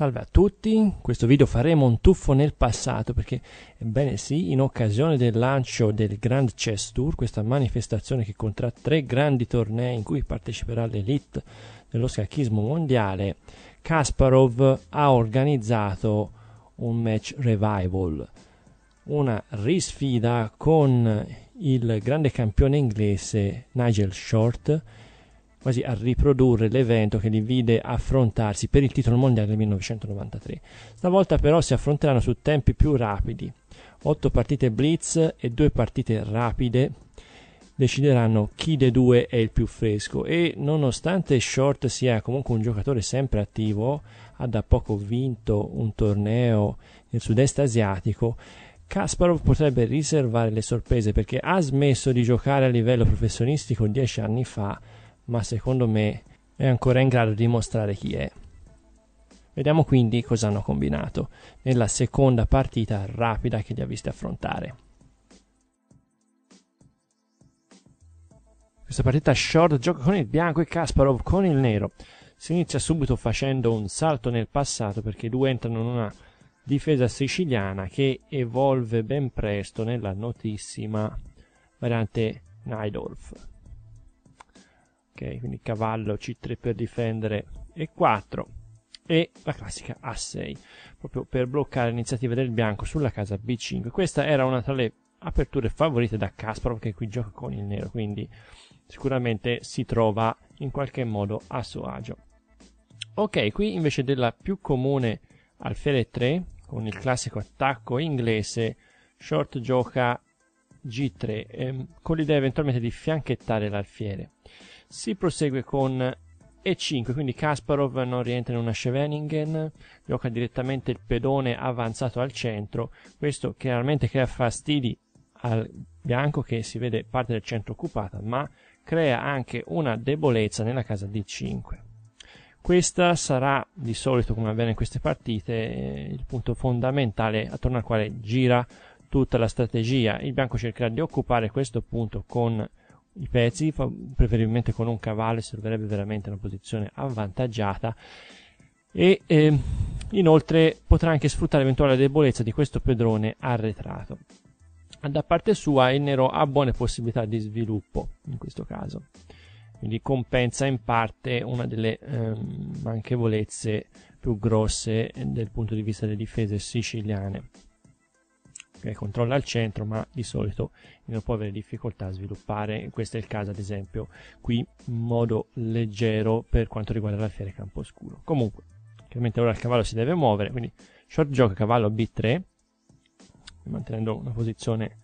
Salve a tutti, in questo video faremo un tuffo nel passato perché, ebbene sì, in occasione del lancio del Grand Chess Tour, questa manifestazione che conterrà 3 grandi tornei in cui parteciperà l'elite dello scacchismo mondiale, Kasparov ha organizzato un match revival, una risfida con il grande campione inglese Nigel Short, quasi a riprodurre l'evento che li vide affrontarsi per il titolo mondiale del 1993. Stavolta però si affronteranno su tempi più rapidi. 8 partite blitz e 2 partite rapide decideranno chi dei due è il più fresco, e nonostante Short sia comunque un giocatore sempre attivo, ha da poco vinto un torneo nel sud-est asiatico, Kasparov potrebbe riservare le sorprese perché ha smesso di giocare a livello professionistico 10 anni fa, ma secondo me è ancora in grado di mostrare chi è. Vediamo quindi cosa hanno combinato nella seconda partita rapida che li ha visti affrontare. Questa partita Short gioca con il bianco e Kasparov con il nero. Si inizia subito facendo un salto nel passato perché i due entrano in una difesa siciliana che evolve ben presto nella notissima variante Najdorf. Okay, quindi cavallo C3 per difendere E4 e la classica A6 proprio per bloccare l'iniziativa del bianco sulla casa B5. Questa era una tra le aperture favorite da Kasparov, che qui gioca con il nero, quindi sicuramente si trova in qualche modo a suo agio. Ok, qui invece della più comune alfiere 3 con il classico attacco inglese, Short gioca G3 con l'idea eventualmente di fianchettare l'alfiere. Si prosegue con E5, quindi Kasparov non rientra in una Scheveningen, gioca direttamente il pedone avanzato al centro. Questo chiaramente crea fastidi al bianco che si vede parte del centro occupata, ma crea anche una debolezza nella casa D5. Questa sarà di solito, come avviene in queste partite, il punto fondamentale attorno al quale gira tutta la strategia. Il bianco cercherà di occupare questo punto con i pezzi, preferibilmente con un cavallo, servirebbe veramente una posizione avvantaggiata, e inoltre potrà anche sfruttare l'eventuale debolezza di questo pedrone arretrato. Da parte sua il nero ha buone possibilità di sviluppo in questo caso, quindi compensa in parte una delle manchevolezze più grosse dal punto di vista delle difese siciliane, che controlla al centro, ma di solito non può avere difficoltà a sviluppare. Questo è il caso ad esempio qui, in modo leggero per quanto riguarda l'alfiere Camposcuro. Comunque chiaramente ora il cavallo si deve muovere, quindi Short gioca cavallo B3 mantenendo una posizione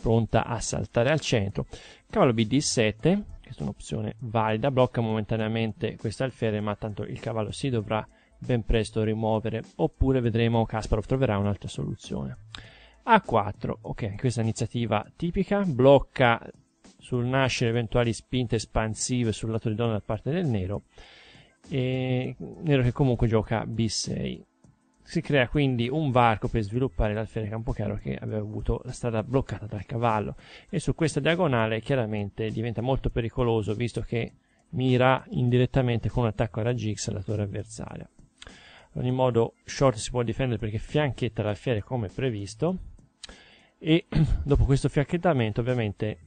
pronta a saltare al centro, cavallo BD7, che è un'opzione valida, blocca momentaneamente questa alfiere, ma tanto il cavallo si dovrà ben presto rimuovere, oppure vedremo Kasparov troverà un'altra soluzione. A4, ok, questa iniziativa tipica, blocca sul nascere eventuali spinte espansive sul lato di donna da parte del nero, e nero che comunque gioca B6. Si crea quindi un varco per sviluppare l'alfiere Campochiaro che aveva avuto la strada bloccata dal cavallo, e su questa diagonale chiaramente diventa molto pericoloso visto che mira indirettamente con un attacco alla Gx alla torre avversaria. In ogni modo Short si può difendere perché fianchetta l'alfiere come previsto, e dopo questo fiacchettamento ovviamente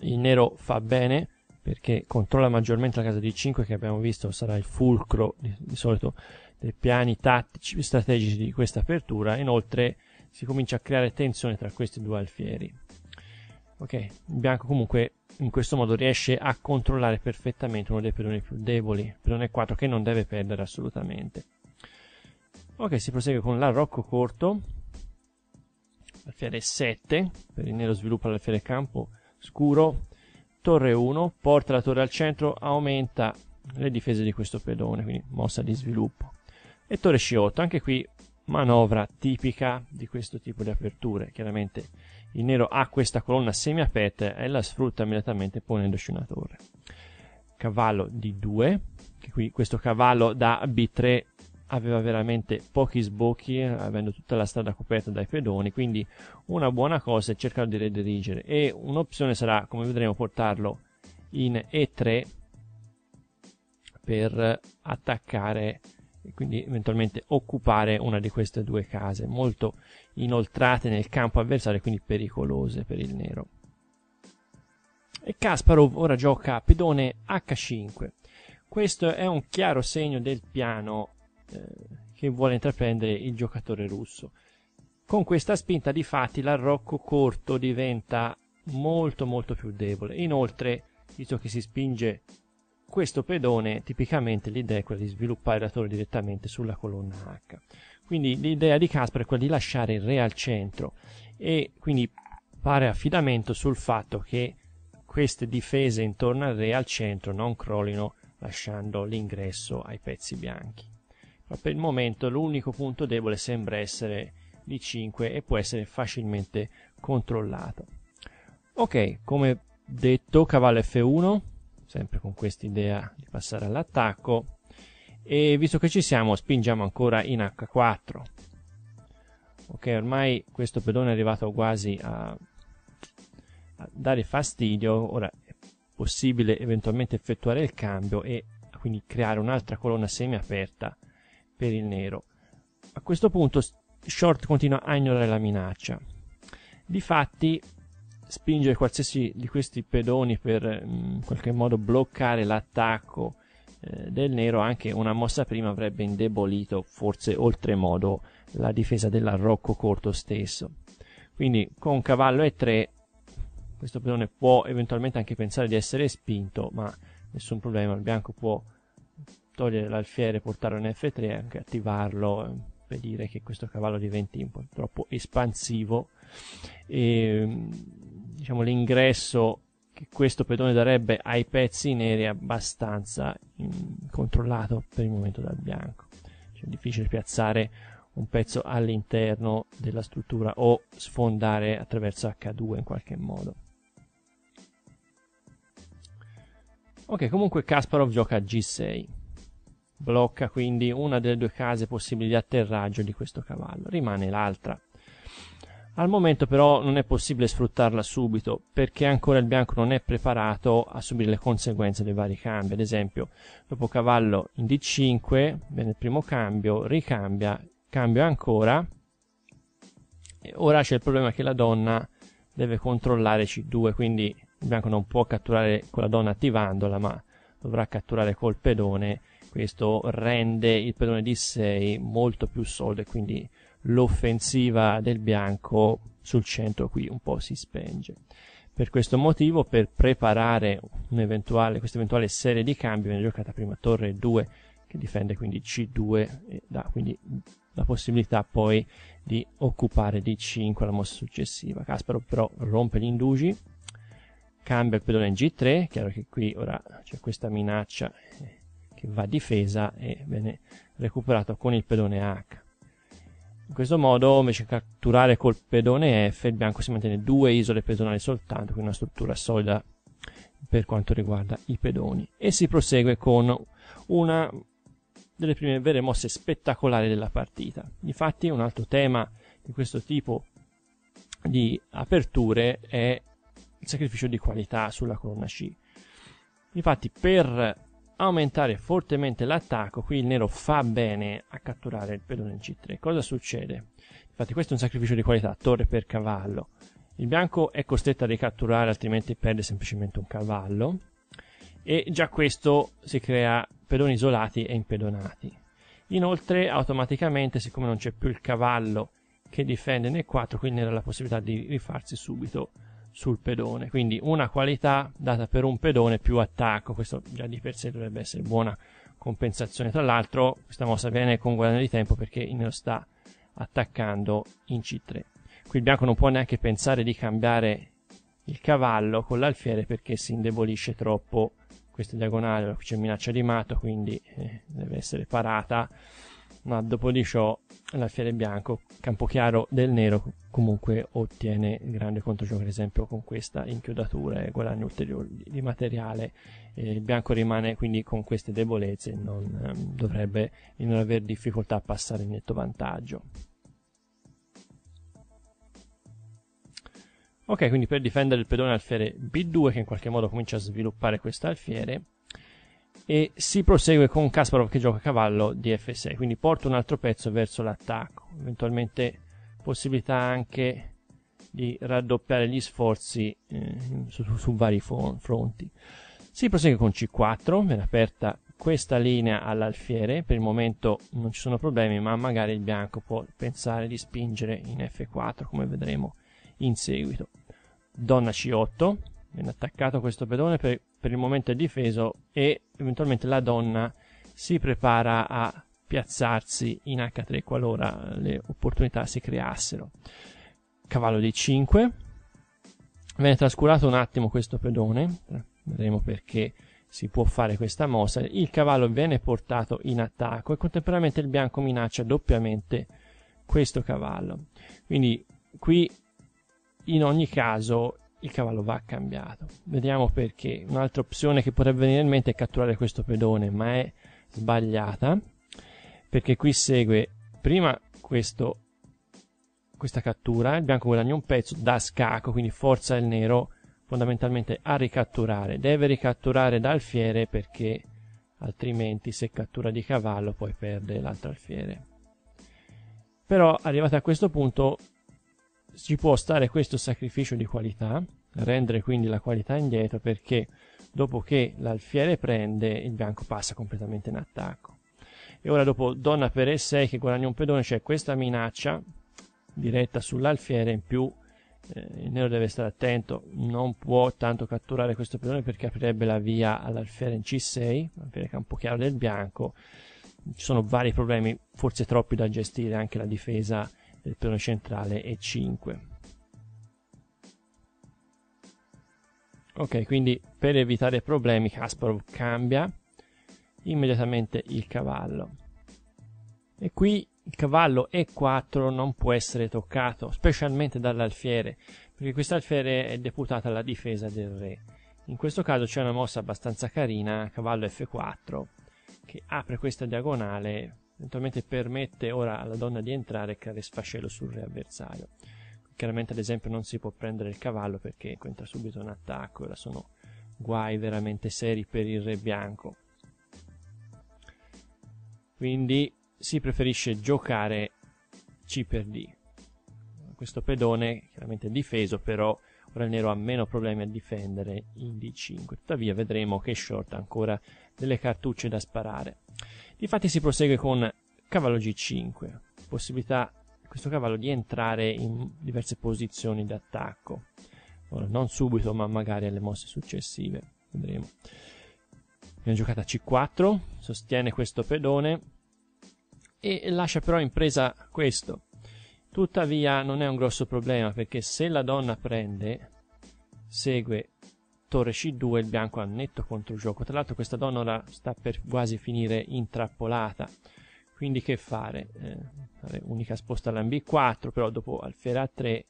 il nero fa bene perché controlla maggiormente la casa D5, che abbiamo visto sarà il fulcro di solito dei piani tattici strategici di questa apertura. Inoltre si comincia a creare tensione tra questi due alfieri. Ok, il bianco comunque in questo modo riesce a controllare perfettamente uno dei pedoni più deboli, pedone 4 che non deve perdere assolutamente. Ok, si prosegue con l'arrocco corto, alfiere 7, per il nero sviluppa l'alfiere campo scuro, torre 1, porta la torre al centro, aumenta le difese di questo pedone, quindi mossa di sviluppo, e torre C8, anche qui manovra tipica di questo tipo di aperture. Chiaramente il nero ha questa colonna semiaperta e la sfrutta immediatamente ponendoci una torre. Cavallo D2, che qui questo cavallo da B3 aveva veramente pochi sbocchi, avendo tutta la strada coperta dai pedoni, quindi una buona cosa è cercare di redirigere, e un'opzione sarà, come vedremo, portarlo in E3 per attaccare e quindi eventualmente occupare una di queste due case, molto inoltrate nel campo avversario e quindi pericolose per il nero. E Kasparov ora gioca pedone H5. Questo è un chiaro segno del piano che vuole intraprendere il giocatore russo. Con questa spinta difatti l'arrocco corto diventa molto più debole. Inoltre, visto che si spinge questo pedone, tipicamente l'idea è quella di sviluppare la torre direttamente sulla colonna H. Quindi l'idea di Kasparov è quella di lasciare il re al centro e quindi fare affidamento sul fatto che queste difese intorno al re al centro non crollino, lasciando l'ingresso ai pezzi bianchi. Ma per il momento l'unico punto debole sembra essere D5 e può essere facilmente controllato. Ok, come detto, cavallo F1, sempre con quest'idea di passare all'attacco, e visto che ci siamo spingiamo ancora in H4. Ok, ormai questo pedone è arrivato quasi a dare fastidio. Ora è possibile eventualmente effettuare il cambio e quindi creare un'altra colonna semiaperta per il nero. A questo punto Short continua a ignorare la minaccia, difatti spingere qualsiasi di questi pedoni per in qualche modo bloccare l'attacco del nero, anche una mossa prima, avrebbe indebolito forse oltremodo la difesa dell'arrocco corto stesso. Quindi con cavallo E3 questo pedone può eventualmente anche pensare di essere spinto, ma nessun problema, il bianco può togliere l'alfiere, portarlo in F3 e anche attivarlo, impedire che questo cavallo diventi un po' troppo espansivo, e diciamo l'ingresso che questo pedone darebbe ai pezzi neri è abbastanza controllato per il momento dal bianco. Cioè, è difficile piazzare un pezzo all'interno della struttura o sfondare attraverso H2 in qualche modo. Ok, comunque Kasparov gioca a G6, blocca quindi una delle due case possibili di atterraggio di questo cavallo, rimane l'altra. Al momento però non è possibile sfruttarla subito, perché ancora il bianco non è preparato a subire le conseguenze dei vari cambi. Ad esempio, dopo cavallo in D5, viene il primo cambio, ricambia, cambio ancora, e ora c'è il problema che la donna deve controllare C2, quindi il bianco non può catturare con la donna attivandola, ma dovrà catturare col pedone. Questo rende il pedone D6 molto più solido e quindi l'offensiva del bianco sul centro qui un po' si spenge. Per questo motivo, per preparare questa eventuale serie di cambi, viene giocata prima torre 2, che difende quindi C2 e dà quindi la possibilità poi di occupare D5 alla mossa successiva. Kasparov però rompe gli indugi, cambia il pedone in G3, chiaro che qui ora c'è questa minaccia che va difesa e viene recuperato con il pedone H. In questo modo, invece di catturare col pedone F, il bianco si mantiene due isole pedonali soltanto, quindi una struttura solida per quanto riguarda i pedoni. E si prosegue con una delle prime vere mosse spettacolari della partita. Infatti, un altro tema di questo tipo di aperture è il sacrificio di qualità sulla colonna C. Infatti, per aumentare fortemente l'attacco, qui il nero fa bene a catturare il pedone in C3. Cosa succede? Infatti questo è un sacrificio di qualità, torre per cavallo. Il bianco è costretto a ricatturare, altrimenti perde semplicemente un cavallo, e già questo si crea pedoni isolati e impedonati. Inoltre automaticamente, siccome non c'è più il cavallo che difende nel 4, qui il nero ha la possibilità di rifarsi subito sul pedone, quindi una qualità data per un pedone più attacco, questo già di per sé dovrebbe essere buona compensazione. Tra l'altro questa mossa viene con guadagno di tempo, perché il nero sta attaccando in C3. Qui il bianco non può neanche pensare di cambiare il cavallo con l'alfiere, perché si indebolisce troppo questa diagonale, qui c'è minaccia di matto, quindi deve essere parata, ma dopo di ciò l'alfiere bianco, campo chiaro del nero, comunque ottiene grande controgioco, ad esempio con questa inchiodatura e guadagno ulteriore di materiale. Il bianco rimane quindi con queste debolezze, dovrebbe non aver difficoltà a passare in netto vantaggio. Ok, quindi per difendere il pedone alfiere B2, che in qualche modo comincia a sviluppare questa alfiere, e si prosegue con Kasparov che gioca a cavallo di F6, quindi porta un altro pezzo verso l'attacco, eventualmente possibilità anche di raddoppiare gli sforzi su vari fronti. Si prosegue con C4, viene aperta questa linea all'alfiere, per il momento non ci sono problemi, ma magari il bianco può pensare di spingere in F4, come vedremo in seguito. Donna C8, viene attaccato questo pedone, per il momento è difeso e eventualmente la donna si prepara a piazzarsi in H3 qualora le opportunità si creassero. Cavallo D5, viene trascurato un attimo questo pedone, vedremo perché si può fare questa mossa. Il cavallo viene portato in attacco e contemporaneamente il bianco minaccia doppiamente questo cavallo, quindi qui in ogni caso il cavallo va cambiato. Vediamo perché. Un'altra opzione che potrebbe venire in mente è catturare questo pedone, ma è sbagliata, perché qui segue prima questa cattura, il bianco guadagna un pezzo da scacco, quindi forza il nero fondamentalmente a ricatturare. Deve ricatturare da alfiere perché altrimenti se cattura di cavallo poi perde l'altro alfiere. Però arrivati a questo punto ci può stare questo sacrificio di qualità, rendere quindi la qualità indietro, perché dopo che l'alfiere prende il bianco passa completamente in attacco. E ora dopo donna per E6 che guadagna un pedone c'è questa minaccia diretta sull'alfiere, in più il nero deve stare attento, non può tanto catturare questo pedone perché aprirebbe la via all'alfiere in C6, l'alfiere campochiaro del bianco. Ci sono vari problemi, forse troppi da gestire, anche la difesa del pedone centrale E5. Ok, quindi per evitare problemi Kasparov cambia immediatamente il cavallo e qui il cavallo E4 non può essere toccato, specialmente dall'alfiere, perché questa alfiere è deputata alla difesa del re. In questo caso c'è una mossa abbastanza carina, cavallo F4, che apre questa diagonale, eventualmente permette ora alla donna di entrare e creare sfascello sul re avversario. Chiaramente ad esempio non si può prendere il cavallo perché entra subito un attacco, ora sono guai veramente seri per il re bianco. Quindi si preferisce giocare C per D. Questo pedone chiaramente è difeso, però ora il nero ha meno problemi a difendere in D5. Tuttavia vedremo che Short ha ancora delle cartucce da sparare. Difatti si prosegue con cavallo G5, possibilità a questo cavallo di entrare in diverse posizioni d'attacco. Ora non subito, ma magari alle mosse successive, vedremo. Viene giocata C4, sostiene questo pedone e lascia però in presa questo. Tuttavia non è un grosso problema, perché se la donna prende segue torre C2, il bianco ha netto controgioco. Tra l'altro questa donna ora sta per quasi finire intrappolata, quindi che fare? Unica sposta alla B4, però dopo alfiere A3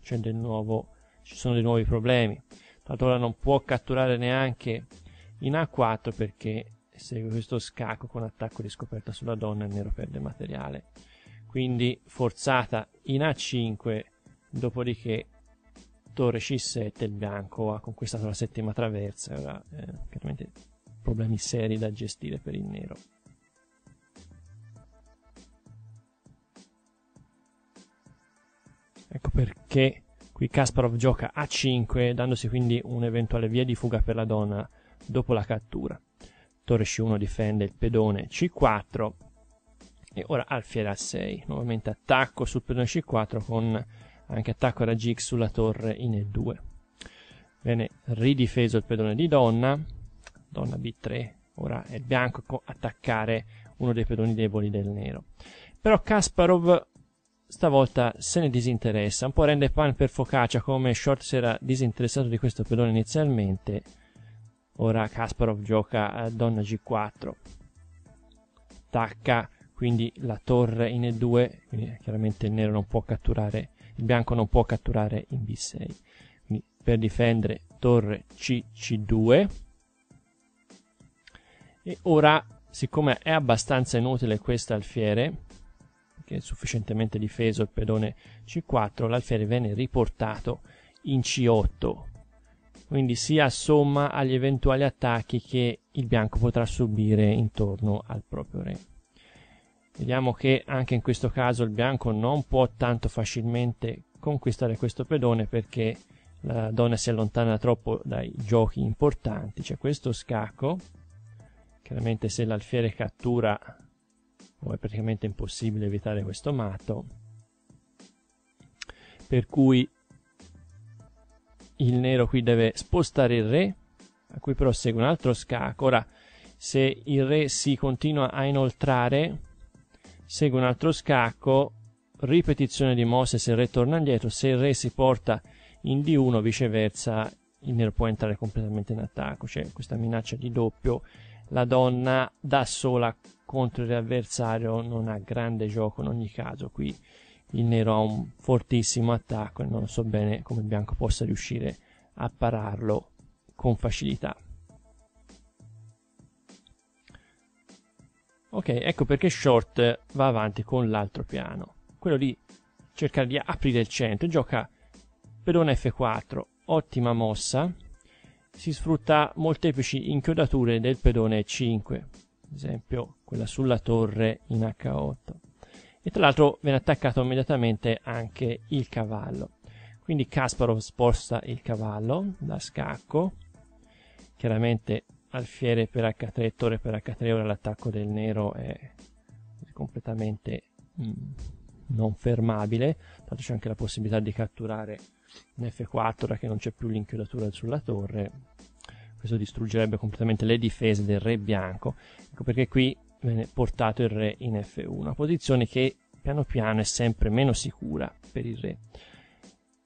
ci sono dei nuovi problemi. Tra l'altro ora non può catturare neanche in A4 perché segue questo scacco con attacco di scoperta sulla donna e il nero perde materiale, quindi forzata in A5, dopodiché torre C7, il bianco ha conquistato la settima traversa e ora chiaramente problemi seri da gestire per il nero. Ecco perché qui Kasparov gioca A5, dandosi quindi un'eventuale via di fuga per la donna dopo la cattura. Torre C1 difende il pedone C4 e ora alfiere A6, nuovamente attacco sul pedone C4 con anche attacco alla G sulla torre in E2. Viene ridifeso il pedone di donna, donna B3, ora è il bianco attaccare uno dei pedoni deboli del nero. Però Kasparov stavolta se ne disinteressa, un po' rende pan per focaccia, come Short si era disinteressato di questo pedone inizialmente. Ora Kasparov gioca a donna G4, attacca quindi la torre in E2, quindi chiaramente il nero non può catturare, il bianco non può catturare in B6. Quindi per difendere torre C2, e ora siccome è abbastanza inutile questo alfiere, che è sufficientemente difeso il pedone C4, l'alfiere viene riportato in C8. Quindi si assomma agli eventuali attacchi che il bianco potrà subire intorno al proprio re. Vediamo che anche in questo caso il bianco non può tanto facilmente conquistare questo pedone perché la donna si allontana troppo dai giochi importanti. C'è questo scacco, chiaramente se l'alfiere cattura è praticamente impossibile evitare questo mato, per cui il nero qui deve spostare il re, a cui però segue un altro scacco. Ora, se il re si continua a inoltrare, segue un altro scacco, ripetizione di mosse se il re torna indietro. Se il re si porta in D1, viceversa, il nero può entrare completamente in attacco. C'è questa minaccia di doppio. La donna da sola contro il avversario non ha grande gioco in ogni caso. Qui il nero ha un fortissimo attacco e non so bene come il bianco possa riuscire a pararlo con facilità. Ok, ecco perché Short va avanti con l'altro piano, quello di cercare di aprire il centro. Gioca pedone F4, ottima mossa, si sfrutta molteplici inchiodature del pedone E5, ad esempio quella sulla torre in H8, e tra l'altro viene attaccato immediatamente anche il cavallo. Quindi Kasparov sposta il cavallo da scacco, chiaramente alfiere per H3, torre per H3, ora l'attacco del nero è completamente non fermabile, tanto c'è anche la possibilità di catturare un F4 da che non c'è più l'inchiodatura sulla torre, questo distruggerebbe completamente le difese del re bianco, ecco perché qui viene portato il re in F1, una posizione che piano piano è sempre meno sicura per il re.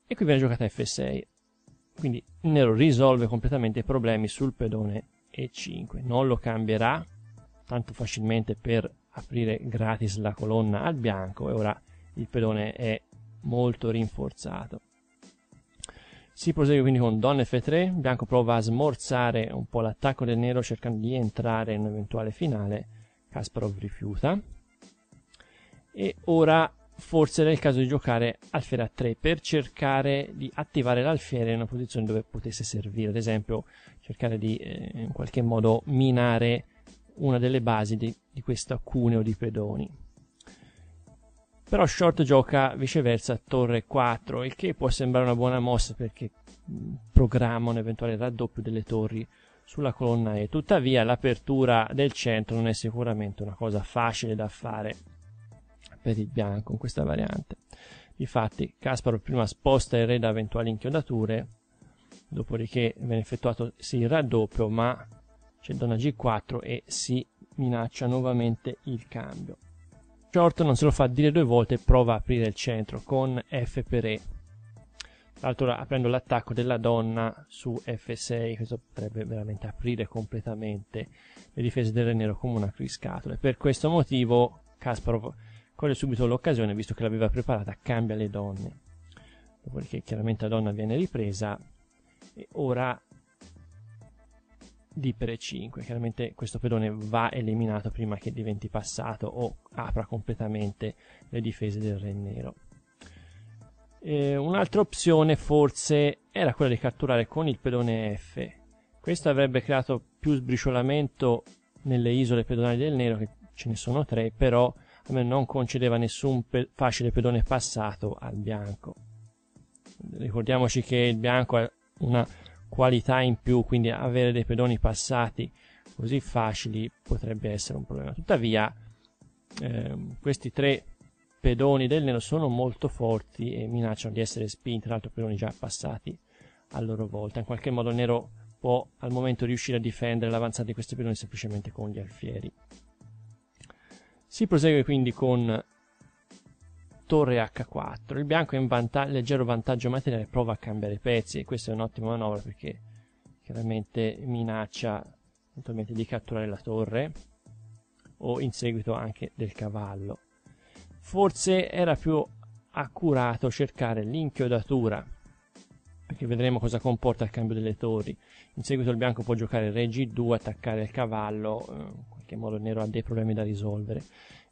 E qui viene giocata F6, quindi il nero risolve completamente i problemi sul pedone E5, non lo cambierà tanto facilmente per aprire gratis la colonna al bianco, e ora il pedone è molto rinforzato. Si prosegue quindi con donna F3, il bianco prova a smorzare un po' l'attacco del nero cercando di entrare in un eventuale finale, Kasparov rifiuta, e ora forse era il caso di giocare alfiere a 3 per cercare di attivare l'alfiere in una posizione dove potesse servire, ad esempio cercare di in qualche modo minare una delle basi di questo cuneo di pedoni. Però Short gioca viceversa a torre 4, il che può sembrare una buona mossa perché programma un eventuale raddoppio delle torri sulla colonna E, tuttavia l'apertura del centro non è sicuramente una cosa facile da fare per il bianco in questa variante. Difatti Kasparov prima sposta il re da eventuali inchiodature, dopodiché viene effettuato sì il raddoppio, ma c'è donna G4 e si minaccia nuovamente il cambio. Short non se lo fa dire due volte, prova a aprire il centro con F per E, tra l'altro aprendo l'attacco della donna su F6, questo potrebbe veramente aprire completamente le difese del re nero come una criscatola. Per questo motivo Kasparov coglie subito l'occasione, visto che l'aveva preparata, cambia le donne, dopodiché chiaramente la donna viene ripresa e ora D per E5, chiaramente questo pedone va eliminato prima che diventi passato o apra completamente le difese del re nero. Un'altra opzione forse era quella di catturare con il pedone F, questo avrebbe creato più sbriciolamento nelle isole pedonali del nero, che ce ne sono 3, però non concedeva nessun facile pedone passato al bianco. Ricordiamoci che il bianco ha una qualità in più, quindi avere dei pedoni passati così facili potrebbe essere un problema. Tuttavia questi tre pedoni del nero sono molto forti e minacciano di essere spinti, tra l'altro pedoni già passati a loro volta. In qualche modo il nero può al momento riuscire a difendere l'avanzata di questi pedoni semplicemente con gli alfieri. Si prosegue quindi con torre H4, il bianco in leggero vantaggio materiale prova a cambiare pezzi, e questa è un'ottima manovra perché chiaramente minaccia eventualmente di catturare la torre o in seguito anche del cavallo. Forse era più accurato cercare l'inchiodatura, perché vedremo cosa comporta il cambio delle torri. In seguito il bianco può giocare re G2, attaccare il cavallo, in che modo il nero ha dei problemi da risolvere.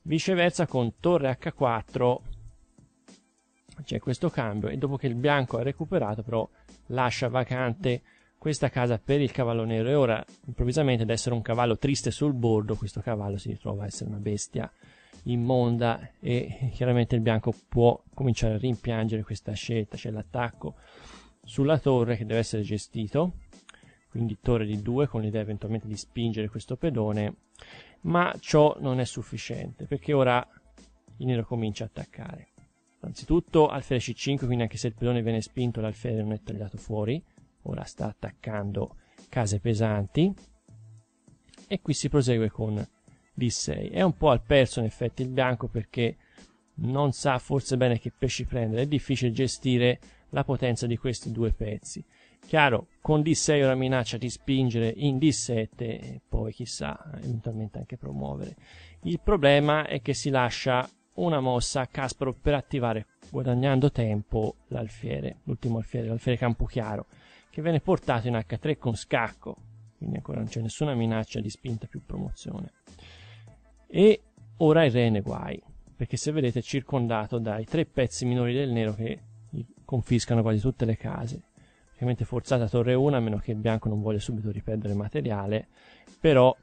Viceversa con torre H4 c'è questo cambio, e dopo che il bianco ha recuperato però lascia vacante questa casa per il cavallo nero. E ora improvvisamente, ad essere un cavallo triste sul bordo, questo cavallo si ritrova a essere una bestia immonda, e chiaramente il bianco può cominciare a rimpiangere questa scelta. C'è l'attacco sulla torre che deve essere gestito, quindi torre di 2 con l'idea eventualmente di spingere questo pedone, ma ciò non è sufficiente perché ora il nero comincia a attaccare. Anzitutto alfiere c5, quindi anche se il pedone viene spinto l'alfiere non è tagliato fuori, ora sta attaccando case pesanti, e qui si prosegue con d6. È un po' al perso in effetti il bianco perché non sa forse bene che pesci prendere, è difficile gestire la potenza di questi due pezzi. Chiaro, con d6 ora minaccia di spingere in d7 e poi chissà eventualmente anche promuovere. Il problema è che si lascia una mossa a Kasparov per attivare, guadagnando tempo, l'alfiere, l'ultimo alfiere, l'alfiere campochiaro, che viene portato in h3 con scacco, quindi ancora non c'è nessuna minaccia di spinta più promozione. E ora il re è nei guai, perché se vedete è circondato dai tre pezzi minori del nero che gli confiscano quasi tutte le case. Praticamente forzata torre 1, a meno che il bianco non voglia subito riperdere materiale, però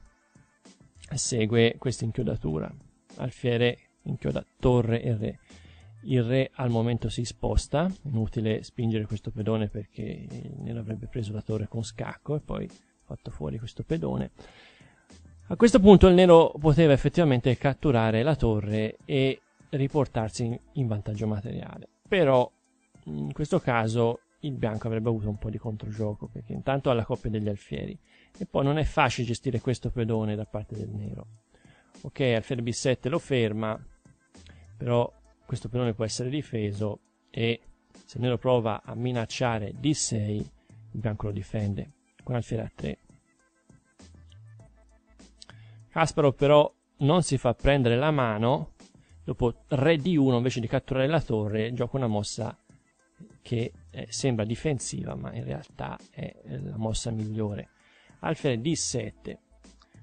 segue questa inchiodatura. Alfiere inchioda torre e re. Il re al momento si sposta, inutile spingere questo pedone perché il nero avrebbe preso la torre con scacco e poi fatto fuori questo pedone. A questo punto il nero poteva effettivamente catturare la torre e riportarsi in vantaggio materiale, però in questo caso il bianco avrebbe avuto un po' di controgioco perché intanto ha la coppia degli alfieri e poi non è facile gestire questo pedone da parte del nero. Ok, alfiere b7 lo ferma, però questo pedone può essere difeso e se il nero prova a minacciare d6 il bianco lo difende con alfiere a3. Kasparov però non si fa prendere la mano, dopo re d1 invece di catturare la torre gioca una mossa che sembra difensiva ma in realtà è la mossa migliore. Alfiere d7,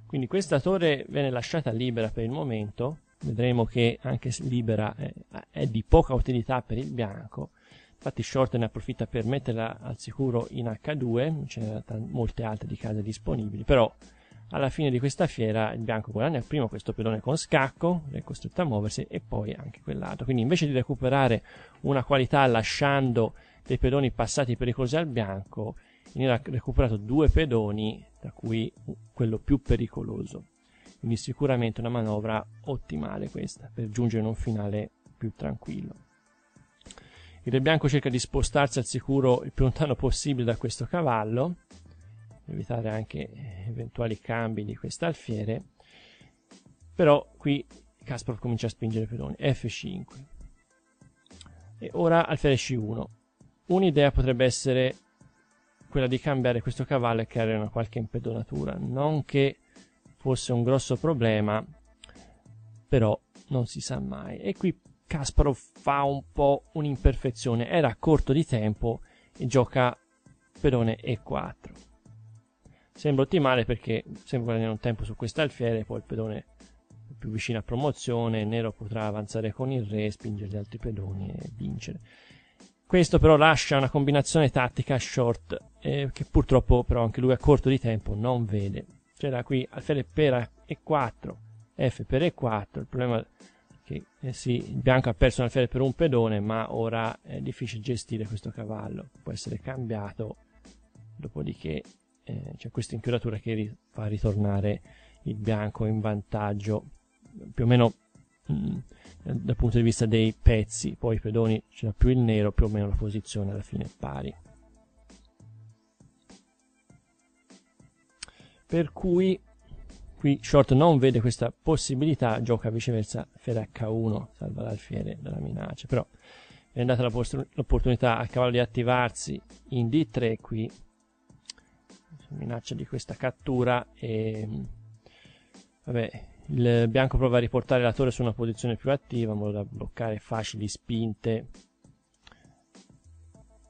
quindi questa torre viene lasciata libera per il momento, vedremo che anche libera è di poca utilità per il bianco, infatti Short ne approfitta per metterla al sicuro in h2, non c'è molte altre di case disponibili, però alla fine di questa fiera il bianco guadagna prima questo pedone con scacco, è costretto a muoversi, e poi anche quell'altro. Quindi invece di recuperare una qualità lasciando dei pedoni passati pericolosi al bianco, il nero ha recuperato due pedoni, tra cui quello più pericoloso. Quindi sicuramente una manovra ottimale questa, per giungere in un finale più tranquillo. Il re bianco cerca di spostarsi al sicuro il più lontano possibile da questo cavallo, evitare anche eventuali cambi di quest'alfiere, però qui Kasparov comincia a spingere i pedoni, f5, e ora alfiere c1. Un'idea potrebbe essere quella di cambiare questo cavallo e creare una qualche impedonatura, non che fosse un grosso problema, però non si sa mai. E qui Kasparov fa un po' un'imperfezione, era corto di tempo e gioca pedone e4. Sembra ottimale perché sembra guadagnare un tempo su questa alfiere, poi il pedone più vicino a promozione, il nero potrà avanzare con il re, spingere gli altri pedoni e vincere. Questo però lascia una combinazione tattica Short, che purtroppo però anche lui a corto di tempo non vede. C'era qui alfiere per e4, f per e4, il problema è che il bianco ha perso un alfiere per un pedone, ma ora è difficile gestire questo cavallo, può essere cambiato, dopodiché c'è questa inchiodatura che fa ritornare il bianco in vantaggio più o meno dal punto di vista dei pezzi, poi i pedoni c'era più il nero, più o meno la posizione alla fine è pari, per cui qui Short non vede questa possibilità, gioca viceversa alfiere h1, salva l'alfiere dalla minaccia, però è data l'opportunità al cavallo di attivarsi in d3, qui minaccia di questa cattura e vabbè, il bianco prova a riportare la torre su una posizione più attiva in modo da bloccare facili spinte,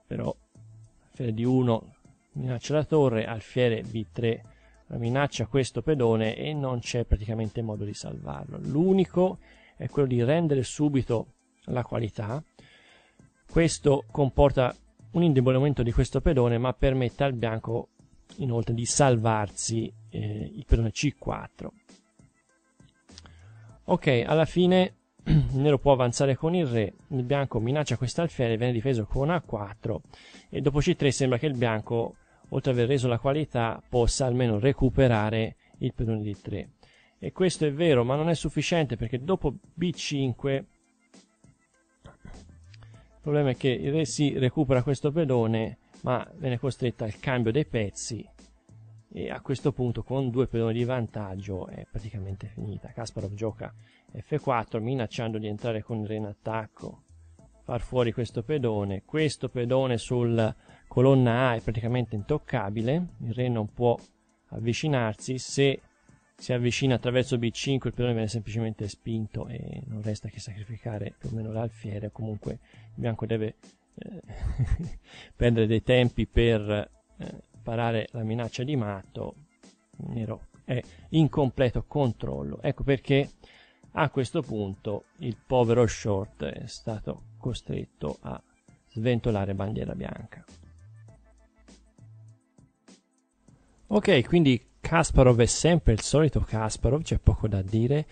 però alfiere d1 minaccia la torre, alfiere b3 minaccia questo pedone e non c'è praticamente modo di salvarlo. L'unico è quello di rendere subito la qualità, questo comporta un indebolimento di questo pedone ma permette al bianco inoltre di salvarsi il pedone C4. Ok, alla fine il nero può avanzare con il re, il bianco minaccia questa alfiere, viene difeso con A4 e dopo C3 sembra che il bianco, oltre ad aver reso la qualità, possa almeno recuperare il pedone di 3. E questo è vero, ma non è sufficiente, perché dopo B5 il problema è che il re si recupera questo pedone, ma viene costretta al cambio dei pezzi, e a questo punto con 2 pedoni di vantaggio è praticamente finita. Kasparov gioca F4 minacciando di entrare con il re in attacco, far fuori questo pedone sul colonna A è praticamente intoccabile, il re non può avvicinarsi, se si avvicina attraverso B5 il pedone viene semplicemente spinto e non resta che sacrificare più o meno l'alfiere. Comunque il bianco deve perdere dei tempi per parare la minaccia di matto, il nero è in completo controllo. Ecco perché a questo punto il povero Short è stato costretto a sventolare bandiera bianca. Ok, quindi Kasparov è sempre il solito Kasparov, c'è poco da dire.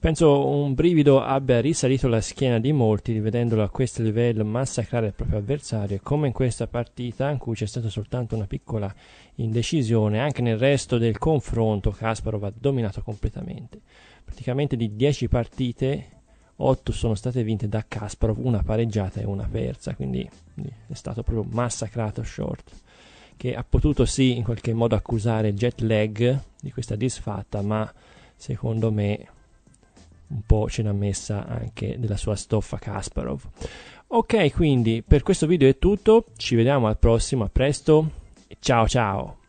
Penso un brivido abbia risalito la schiena di molti rivedendolo a questo livello massacrare il proprio avversario, e come in questa partita in cui c'è stata soltanto una piccola indecisione, anche nel resto del confronto Kasparov ha dominato completamente. Praticamente di 10 partite 8 sono state vinte da Kasparov, una pareggiata e una persa, quindi è stato proprio massacrato Short, che ha potuto sì in qualche modo accusare il jet lag di questa disfatta, ma secondo me un po' ce l'ha messa anche della sua stoffa Kasparov. Ok, quindi per questo video è tutto, ci vediamo al prossimo, a presto e ciao ciao!